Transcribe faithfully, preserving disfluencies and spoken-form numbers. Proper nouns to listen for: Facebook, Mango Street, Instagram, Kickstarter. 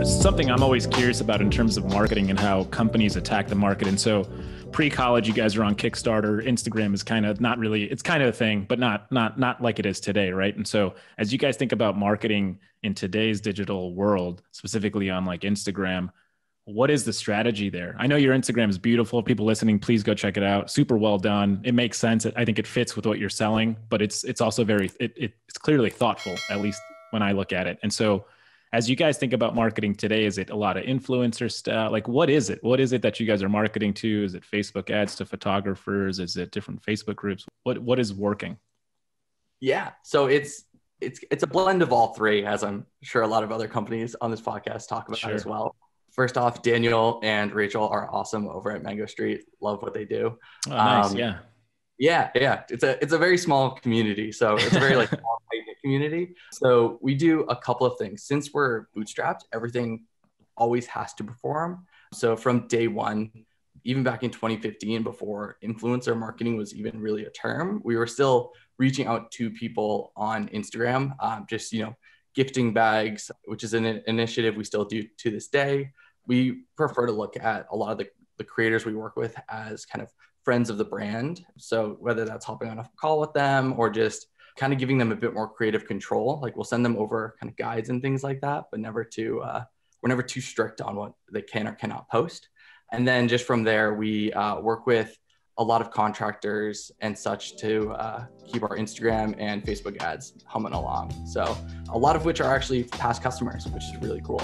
It's something I'm always curious about in terms of marketing and how companies attack the market. And so pre-college, you guys are on Kickstarter. Instagram is kind of not really, it's kind of a thing, but not, not, not like it is today, right? And so as you guys think about marketing in today's digital world, specifically on like Instagram, what is the strategy there? I know your Instagram is beautiful. People listening, please go check it out. Super well done. It makes sense. I think it fits with what you're selling, but it's it's also very, it, it, it's clearly thoughtful, at least when I look at it. And so as you guys think about marketing today, is it a lot of influencer stuff? Like, what is it? What is it that you guys are marketing to? Is it Facebook ads to photographers? Is it different Facebook groups? What What is working? Yeah. So it's, it's, it's a blend of all three, as I'm sure a lot of other companies on this podcast talk about sure. as well. First off, Daniel and Rachel are awesome over at Mango Street. Love what they do. Oh, nice. Um, yeah. Yeah. Yeah. It's a, it's a very small community. So it's a very like small community. So we do a couple of things. Since we're bootstrapped, everything always has to perform. So from day one, even back in twenty fifteen, before influencer marketing was even really a term, we were still reaching out to people on Instagram, um, just, you know, gifting bags, which is an initiative we still do to this day. We prefer to look at a lot of the, the creators we work with as kind of friends of the brand. So whether that's hopping on a call with them or just kind of giving them a bit more creative control, like we'll send them over kind of guides and things like that, but never too, uh, we're never too strict on what they can or cannot post. And then just from there, we uh, work with a lot of contractors and such to uh, keep our Instagram and Facebook ads humming along. So a lot of which are actually past customers, which is really cool.